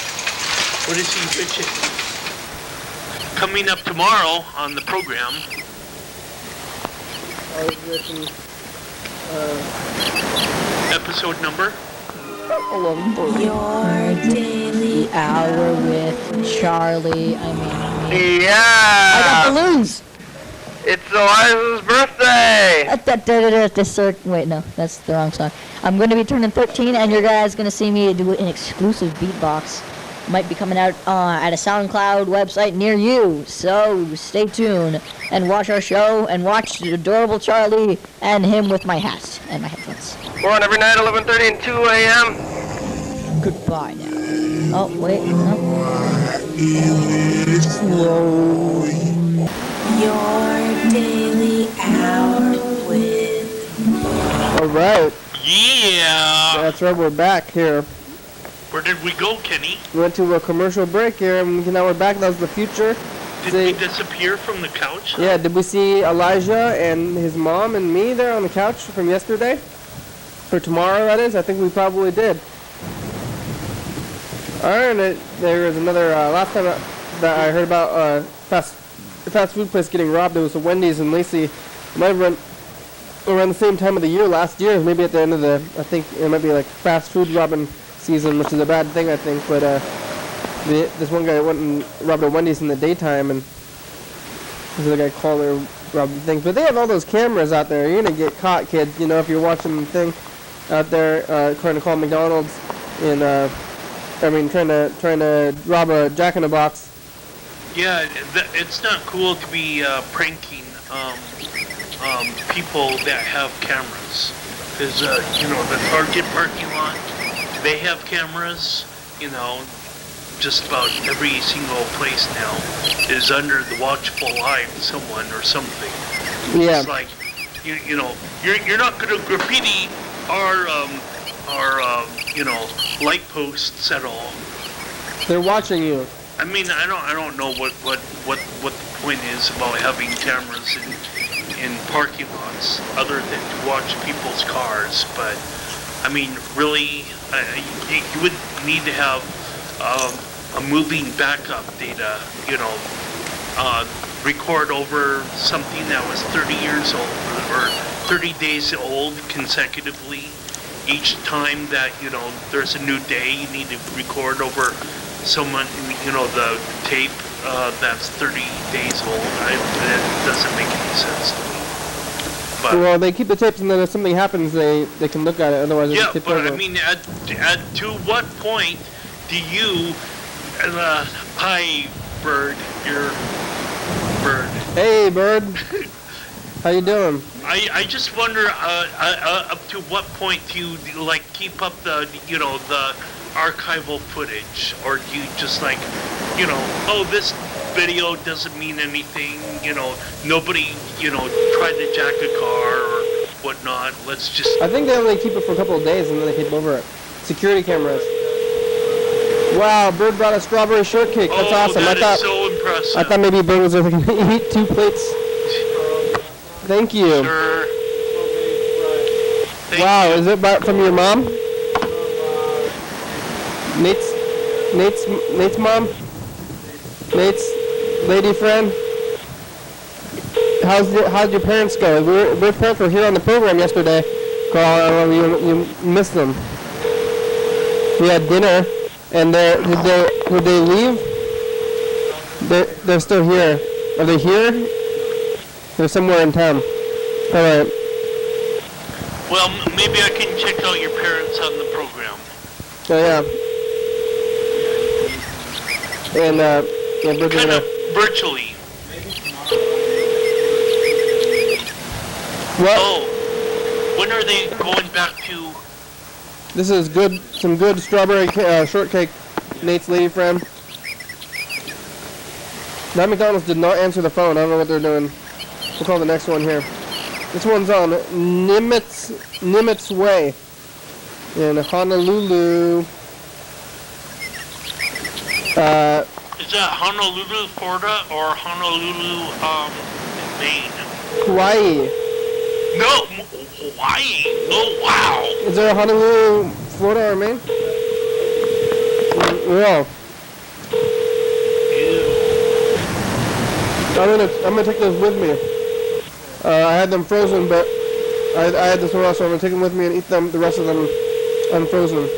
What is he rich at? Coming up tomorrow on the program. I was written, uh... Episode number? eleven forty. Your daily hour with Charlie, I mean... Yeah! friends. It's Elijah's birthday! Da, da, da, da, da, da, wait, no, that's the wrong song. I'm going to be turning thirteen, and your guys going to see me do an exclusive beatbox. Might be coming out uh, at a SoundCloud website near you, so stay tuned. And watch our show, and watch Adorable Charlie and him with my hat and my headphones. We're on every night, eleven thirty and two a m Goodbye now. Oh, wait, no. Your daily hour with. All right. Yeah. That's right. We're back here. Where did we go, Kenny? We went to a commercial break here, and now we're back. That was the future. Did see, we disappear from the couch? Yeah. Did we see Elijah and his mom and me there on the couch from yesterday? For tomorrow, that is. I think we probably did. All right. It, there was another uh, last time that I heard about uh, fast. The fast food place getting robbed. It was a Wendy's in Lacey. It might have run around the same time of the year last year. Maybe at the end of the, I think it might be like fast food robbing season, which is a bad thing, I think. But uh, the, this one guy went and robbed a Wendy's in the daytime, and this other guy called her robbing things. But they have all those cameras out there. You're gonna get caught, kids. You know, if you're watching the thing out there uh, trying to call McDonald's and uh, I mean trying to trying to rob a Jack in the Box. Yeah, th it's not cool to be uh, pranking um, um, people that have cameras. Because, uh, you know, the Target parking lot, they have cameras, you know, just about every single place now is under the watchful eye of someone or something. Yeah. It's like, you, you know, you're, you're not going to graffiti our, um, our um, you know, light posts at all. They're watching you. I mean, I don't, I don't know what, what, what, what the point is about having cameras in, in parking lots other than to watch people's cars. But I mean, really, uh, you, you would need to have um, a moving backup data, you know, uh, record over something that was thirty years old or thirty days old consecutively. Each time that, you know, there's a new day, you need to record over someone, you know, the tape uh, that's thirty days old. I, it doesn't make any sense to me. But well, they keep the tapes, and then if something happens, they, they can look at it. Otherwise, yeah, they keep but over. I mean, at, at to what point do you, uh, hi, Bird, you're Bird. Hey, Bird. How you doing? I, I just wonder uh, uh, up to what point do you like keep up the, you know, the archival footage, or do you just like, you know, oh, this video doesn't mean anything, you know, nobody, you know, tried to jack a car or whatnot, let's just... I think they only keep it for a couple of days and then they keep over it. Security cameras. Wow, Bird brought a strawberry shortcake. That's oh, awesome. That I thought, is so impressive. I thought maybe Bird was going to eat two plates. Thank you. Sure. Thank wow, you. Is it brought from your mom? Nate's, Nate's, Nate's mom? Nate's lady friend? How's your, how's your parents go? We're, we're parents were here on the program yesterday. Carl, you, you missed them. We had dinner, and they, did, they, did they leave? They're, they're still here. Are they here? They're somewhere in town. All right. Well, maybe I can check out your parents on the program. Oh, yeah. And, uh, yeah, Bird kind of virtually. What? Oh, when are they going back to? This is good, some good strawberry uh, shortcake, Nate's lady friend. That McDonald's did not answer the phone. I don't know what they're doing. We'll call the next one here. This one's on Nimitz, Nimitz Way in Honolulu. Uh, Is that Honolulu, Florida, or Honolulu, um, Maine? Hawaii. No, Hawaii. Oh, wow. Is there a Honolulu, Florida, or Maine? No. Ew. I'm gonna, I'm gonna take those with me. Uh, I had them frozen, but I, I had this one also. I'm gonna take them with me and eat them. The rest of them unfrozen.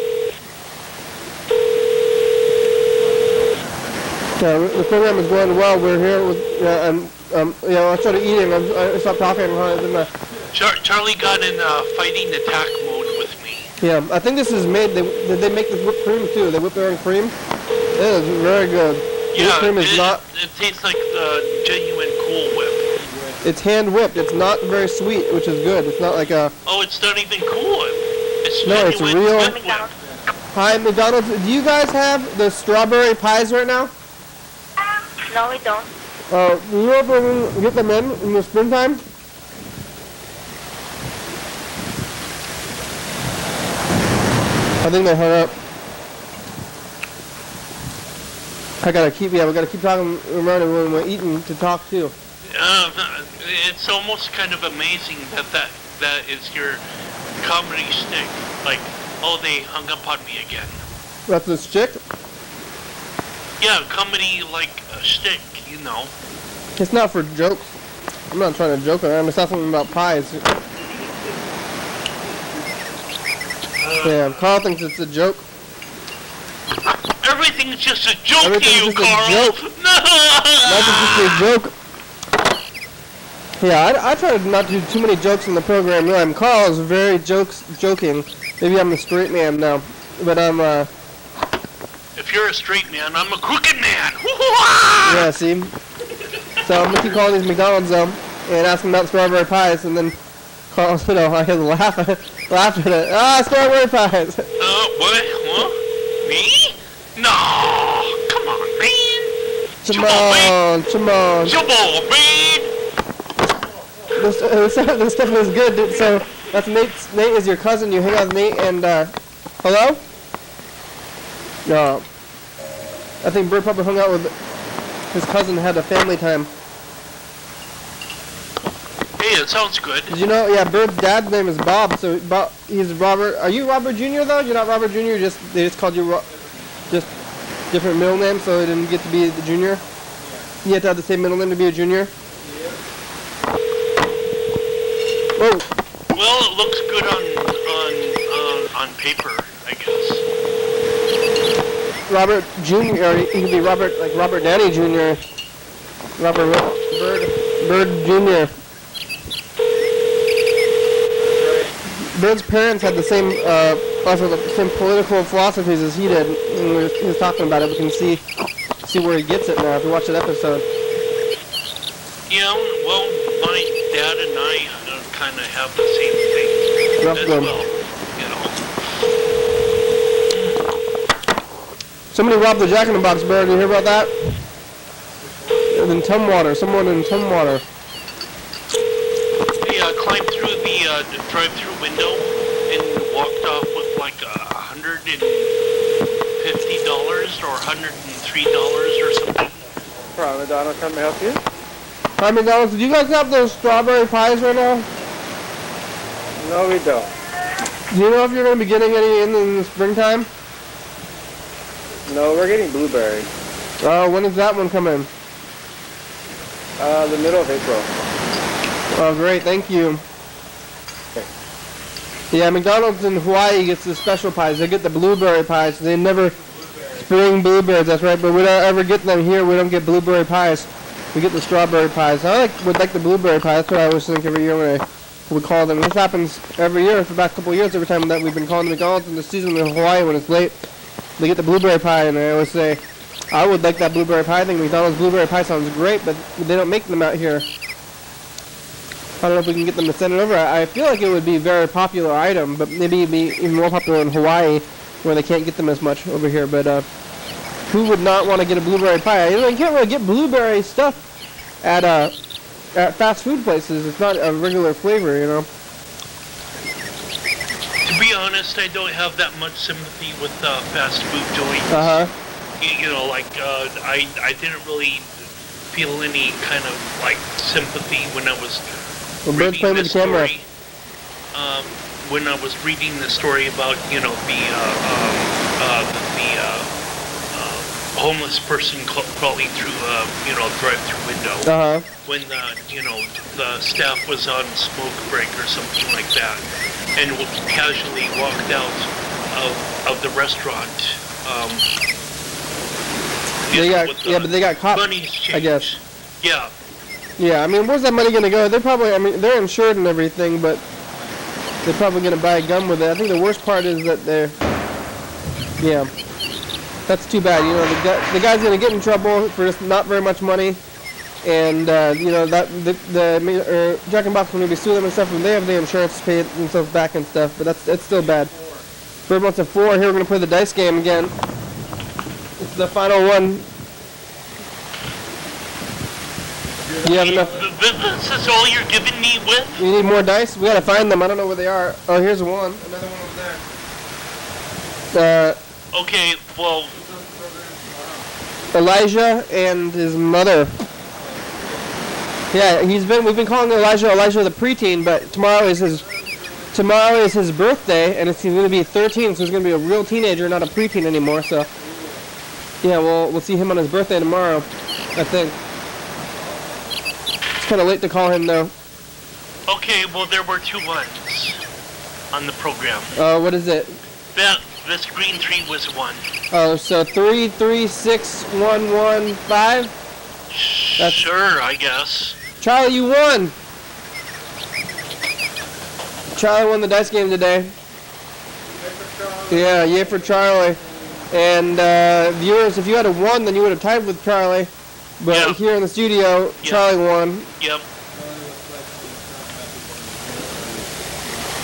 Uh, the program is going well. We're here with, uh, and um, you know, I started eating. I, I stopped talking. I, Char Charlie got in uh, fighting attack mode with me. Yeah, I think this is made. They they make this whipped cream too. They whip their own cream. It is very good. Yeah, whipped cream is it, not. It tastes like the genuine Cool Whip. It's hand whipped. It's not very sweet, which is good. It's not like a. Oh, it's not even Cool Whip. It's no, it's real. McDonald's. Hi, McDonald's. Do you guys have the strawberry pies right now? No, we don't. Uh, do you ever get them in in the springtime? I think they hung up. I gotta keep, yeah, we gotta keep talking around and when we're eating to talk too. Uh, it's almost kind of amazing that that, that is your comedy stick. Like, oh, they hung up on me again. That's the stick? Yeah, comedy like a stick, you know. It's not for jokes. I'm not trying to joke on it. I'm just not talking about pies. Yeah, Carl thinks it's a joke. Everything's just a joke to you, just Carl. A joke. No. That's just a joke. Yeah, I, I try not to do too many jokes in the program. Really, I'm Carl is very jokes joking. Maybe I'm a straight man now, but I'm. Uh, if you're a straight man, I'm a crooked man. Yeah, see. So I'm gonna keep calling these McDonald's though, and asking about strawberry pies, and then. Carl, you know, I had to laugh at it. Laugh at it. Ah, strawberry pies. Uh, what? Huh? Me? No. Come on, man. Come on, come on. Come on, man. This, this, this stuff is good, dude. So, that's Nate. Nate is your cousin. You hang out with Nate and, uh, hello? No. I think Bird probably hung out with his cousin, had a family time. Hey, it sounds good. Did you know, yeah, Bird's dad's name is Bob, so Bob, he's Robert. Are you Robert Junior though? You're not Robert Junior, you just they just called you Ro just different middle name, so it didn't get to be the junior? Yeah. You have to have the same middle name to be a junior? Yeah. Whoa. Well, it looks good on, on, uh, on paper, I guess. Robert Junior, he could be Robert, like Robert Danny Junior Robert Bird, Bird Junior Bird's parents had the same, uh, also the same political philosophies as he did, and we were, he was talking about it. We can see see where he gets it now if you watch that episode. Yeah, well, my dad and I uh, kind of have the same thing Rough as room. well, you know. Somebody robbed the Jack in the Box, Bird. You hear about that? And then Tumwater, someone in Tumwater. Uh, the drive-through window and walked off with like a hundred and fifty dollars or hundred and three dollars or something. Hi, McDonald's, can I help you? Hi, McDonald's, do you guys have those strawberry pies right now? No, we don't. Do you know if you're going to be getting any in, in the springtime? No, we're getting blueberry. Oh, uh, when does that one come in? Uh, the middle of April. Oh, great, thank you. Yeah, McDonald's in Hawaii gets the special pies. They get the blueberry pies. They never blueberry. spring blueberries. That's right. But we don't ever get them here. We don't get blueberry pies. We get the strawberry pies. I like, would like the blueberry pie. That's what I always think every year when I would call them. This happens every year for the past couple of years. Every time that we've been calling McDonald's in the season in Hawaii when it's late, they get the blueberry pie, and I always say, I would like that blueberry pie. I think McDonald's blueberry pie sounds great, but they don't make them out here. I don't know if we can get them to send it over. I, I feel like it would be a very popular item, but maybe it'd be even more popular in Hawaii where they can't get them as much over here. But uh, who would not want to get a blueberry pie? You know, you can't really get blueberry stuff at, uh, at fast food places. It's not a regular flavor, you know. To be honest, I don't have that much sympathy with uh, fast food joints. Uh-huh. You, you know, like uh, I, I didn't really feel any kind of like sympathy when I was... Well, Bird's playing with the camera. Story, um, when I was reading the story about, you know, the uh, um, uh, the uh, uh, homeless person crawling through, uh, you know, drive-through window, uh-huh. when the, you know, the staff was on smoke break or something like that, and casually walked out of of the restaurant. Um, they got, know, yeah, the but they got caught. I guess. Yeah. Yeah, I mean, where's that money going to go? They're probably, I mean, they're insured and everything, but they're probably going to buy a gun with it. I think the worst part is that they're, yeah, that's too bad. You know, the, guy, the guy's going to get in trouble for just not very much money, and, uh, you know, that the, the uh, Jack and Box will going to be suing them and stuff, and they have the insurance to pay themselves back and stuff, but that's, that's still bad. Bird wants a four. Here we're going to play the dice game again. It's the final one. You have enough. This is all you're giving me with? You need more dice? We gotta find them. I don't know where they are. Oh, here's one. Another one over there. Uh, okay, well. Elijah and his mother. Yeah, he's been. We've been calling Elijah Elijah the preteen, but tomorrow is his. Tomorrow is his birthday, and it's, he's gonna be thirteen, so he's gonna be a real teenager, not a preteen anymore. So, yeah, we'll we'll see him on his birthday tomorrow, I think. It's kind of late to call him, though. Okay, well, there were two ones on the program. Oh, uh, what is it? That, this green three was one. Oh, so three, three, six, one, one, five? That's sure, I guess. Charlie, you won! Charlie won the dice game today. Yay for Charlie. Yeah, yay for Charlie. And, uh, viewers, if you had a one, then you would have tied with Charlie. But yep. Here in the studio, yep. Charlie won. Yep.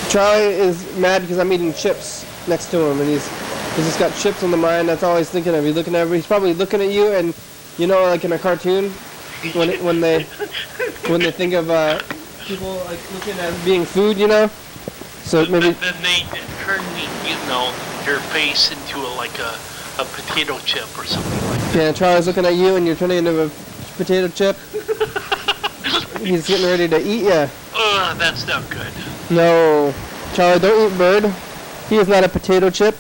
Charlie is mad because I'm eating chips next to him, and he's he's just got chips on the mind. That's all he's thinking of. He's looking at everybody. He's probably looking at you, and you know, like in a cartoon, when it, when they when they think of uh, people like looking at being food, you know. So but maybe then they turn you know your face into a, like a. a potato chip or something like that. Yeah, Charlie's looking at you and you're turning into a potato chip. He's getting ready to eat ya. Ugh, that's not good. No. Charlie, don't eat Bird. He is not a potato chip.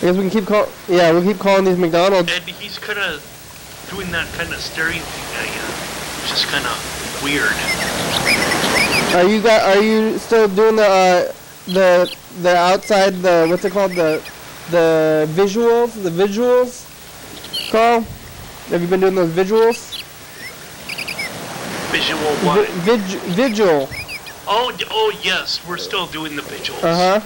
I guess we can keep call- yeah, we'll keep calling these McDonald's. And he's kind of doing that kind of staring thing at you. It's just kind of weird. Are you got, Are you still doing the, uh, the, the outside, the, what's it called, the... The visuals, the visuals, Carl? Have you been doing those visuals? Visual what? Vi vig vigil. Oh, oh yes, we're still doing the vigils. Uh-huh.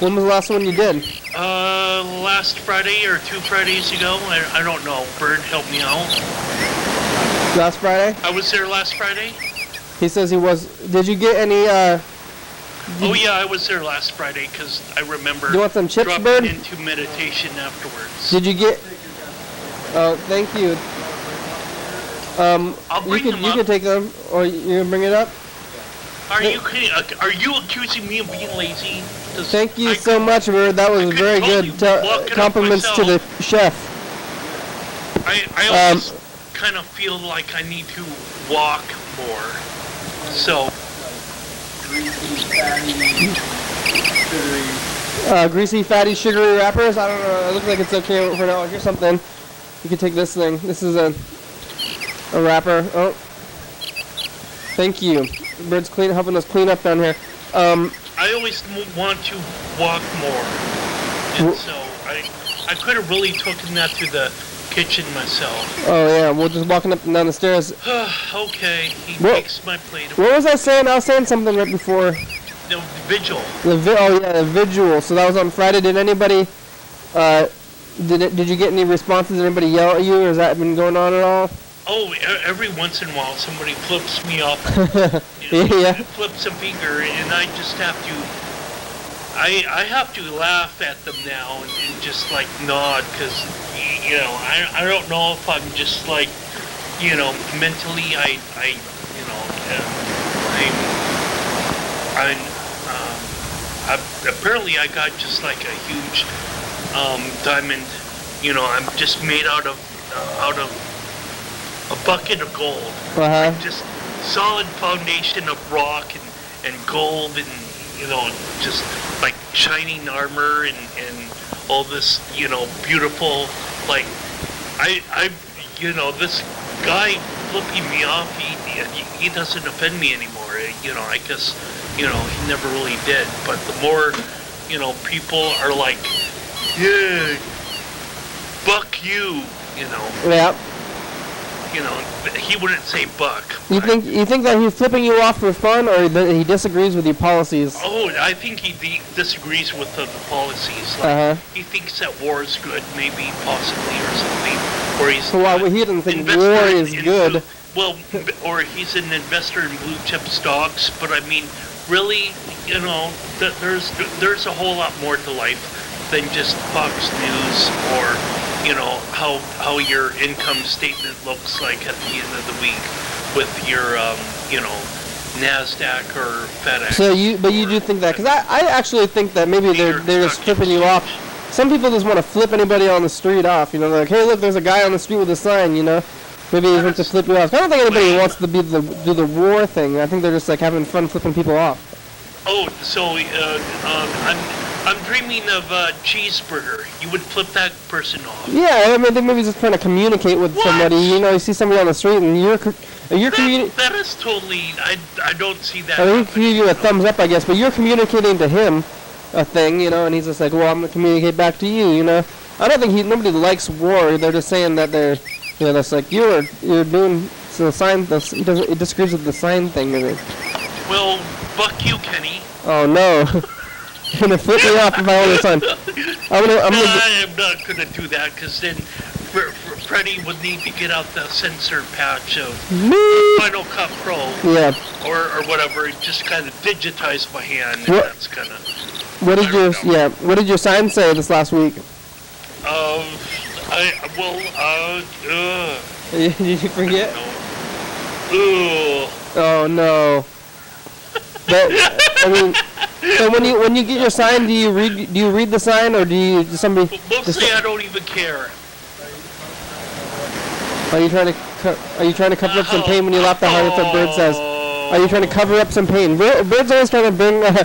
When was the last one you did? Uh, last Friday or two Fridays ago. I, I don't know. Bird helped me out. Last Friday? I was there last Friday. He says he was. Did you get any, uh... Oh yeah, I was there last Friday because I remember you want some chips, dropping Bird? Into meditation afterwards. Did you get? Oh, thank you. Um, I'll bring you can, them you up. can take them, or you can bring it up. Are hey. you kidding? Are you accusing me of being lazy? Does thank you I so could, much, Bird. That was very good. Tell, compliments to the chef. I I always um, kind of feel like I need to walk more, so. Uh, greasy, fatty, sugary wrappers. I don't know. It looks like it's okay for now. Here's something. You can take this thing. This is a a wrapper. Oh, thank you. Bird's clean, helping us clean up down here. Um, I always want to walk more, and so I I could have really taken that to the kitchen myself. Oh yeah, we're just walking up and down the stairs. Okay, he what, takes my plate away. What was I saying? I was saying something right before. No, the vigil. The vi oh yeah, the vigil. So that was on Friday. Did anybody, uh, did it, did you get any responses? Did anybody yell at you, or has that been going on at all? Oh, every once in a while somebody flips me off. You know, yeah. Flips a finger, and I just have to. I, I have to laugh at them now and, and just like nod because, you know, I, I don't know if I'm just like, you know, mentally I, I you know, uh, I'm, I'm um, I, apparently I got just like a huge um, diamond, you know, I'm just made out of, uh, out of a bucket of gold. Uh-huh. Just solid foundation of rock and, and gold and, you know, just like shining armor and, and all this, you know, beautiful, like, I, I, you know, this guy flipping me off, he, he doesn't offend me anymore, you know, I guess, you know, he never really did, but the more, you know, people are like, yeah, fuck you, you know. Yeah. you know, he wouldn't say buck. You think I, you think that he's flipping you off for fun, or that he disagrees with your policies? Oh, I think he de disagrees with the, the policies. Like, uh-huh. He thinks that war is good, maybe, possibly, or something. Or he's well, he doesn't think war is good. Blue, well, or he's an investor in blue chip stocks. But I mean, really, you know, th there's there's a whole lot more to life than just Fox News or, you know, how how your income statement looks like at the end of the week with your, um, you know, NASDAQ or FedEx. So you, but you do think that, because I, I actually think that maybe they're, they're just flipping you off. Some people just want to flip anybody on the street off, you know, like, hey, look, there's a guy on the street with a sign, you know. Maybe he wants to flip you off. I don't think anybody wants to be the, do the war thing. I think they're just, like, having fun flipping people off. Oh, so uh, um, I'm... I'm dreaming of a cheeseburger. You would flip that person off. Yeah, I mean, they maybe just trying to communicate with what? somebody. You know, you see somebody on the street, and you're, you're communicating. That is totally. I, I don't see that. I mean, he could give you a thumbs up, I guess, but you're communicating to him a thing, you know, and he's just like, well, I'm gonna communicate back to you, you know. I don't think he. Nobody likes war. They're just saying that they're, you know, that's like you're you're doing so the sign. That's, it doesn't. It disagrees with the sign thing. Really. Well, fuck you, Kenny. Oh no. You're gonna flip me off if I own the sign. I'm gonna, I'm no, gonna I'm not gonna do that, because then Fre Fre Freddy would need to get out the sensor patch of Final Cut Pro, yeah, or or whatever. Just kind of digitize my hand. What? And that's gonna. What did your know. yeah? What did your sign say this last week? Um, I well uh. uh did you forget? Ooh. Oh no. That, I mean. So when you when you get your sign, do you read do you read the sign, or do you does somebody? Mostly, I don't even care. Are you trying to are you trying to cover uh, up some pain when you laugh that hard? That's what Bird says. Are you trying to cover up some pain? Bird's always trying to bring uh,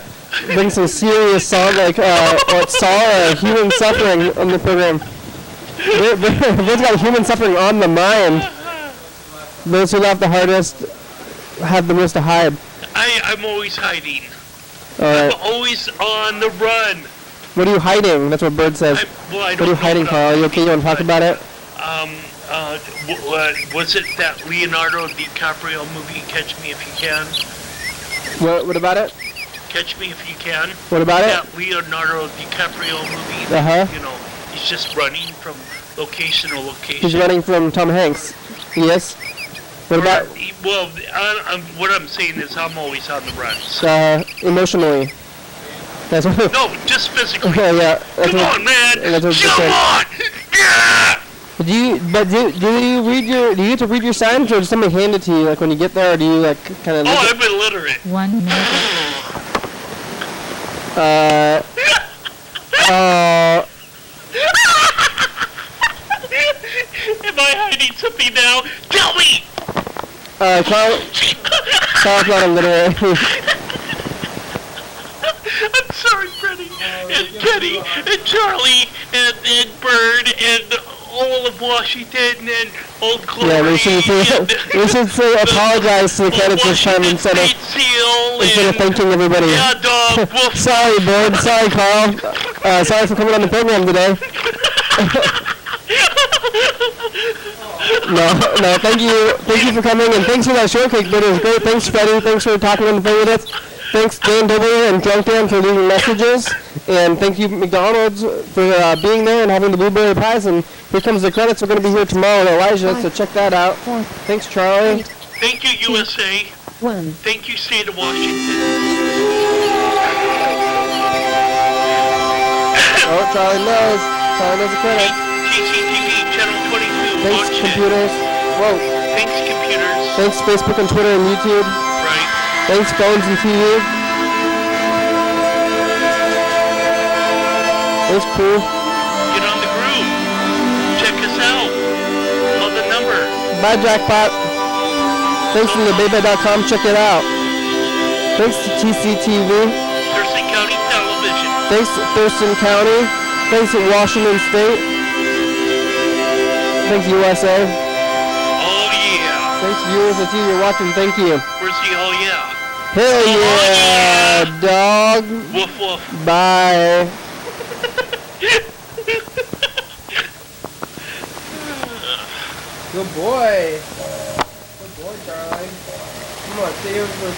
bring some serious song like uh, or sorrow, or human suffering on the program. Bird, Bird's got human suffering on the mind. Those who laugh the hardest have the most to hide. I I'm always hiding. Right. I'm always on the run. What are you hiding? That's what Bird says. I, well, I what are you hiding, Carl? Are you okay? You want to talk about it? Um, uh, w uh, was it that Leonardo DiCaprio movie, Catch Me If You Can? What? What about it? Catch Me If You Can. What about that it? That Leonardo DiCaprio movie. Uh huh. That, you know, he's just running from location to location. He's running from Tom Hanks. Yes. What about? Well, I, I'm, what I'm saying is I'm always on the run. So. Uh, emotionally. That's what no, just physically. Okay, yeah. That's Come what, on, man. That's what Come on. Yeah. Do you? But do do you read your? Do you get to read your signs, or does somebody hand it to you? Like when you get there, or do you like kind of? Oh, I'm illiterate. One minute. Uh. uh. Am I hiding something now? Tell me. Uh, Carl, Carl's not illiterate. I'm sorry, Freddy, and Kenny, and Charlie, and, and Bird, and all of Washington, and Old Glory. Yeah, we should say, we should say apologize to the candidates this time instead of, instead of thanking everybody. Yeah, dog, sorry, Bird, sorry, Carl. Uh, sorry for coming on the program today. No, no, thank you. Thank you for coming, and thanks for that shortcake, but it was great. Thanks, Freddy. Thanks for talking on the phone with us. Thanks, Dan W and Drunk Dan for leaving messages. And thank you, McDonald's, for uh, being there and having the blueberry pies. And here comes the credits. We're going to be here tomorrow with Elijah, so check that out. Thanks, Charlie. Thank you, U S A. One. Thank you, State of Washington. Oh, Charlie knows. Charlie knows the credits. T C T V. Thanks, Watch computers. It. Whoa. Thanks, computers. Thanks, Facebook and Twitter and YouTube. Right. Thanks, phones and T V. That's cool. Get on the groove. Check us out. Love the number. Bye, Jackpot. Thanks to y d h w m dot com. Check it out. Thanks to T C T V. Thurston County Television. Thanks to Thurston County. Thanks to Washington State. Thanks, U S A. Oh, yeah. Thanks, viewers. It's you. You're watching. Thank you. Where's the oh, yeah? Hell yeah, oh, yeah. Dog. Woof, woof. Bye. Good boy. Good boy, Charlie. Come on, stay over for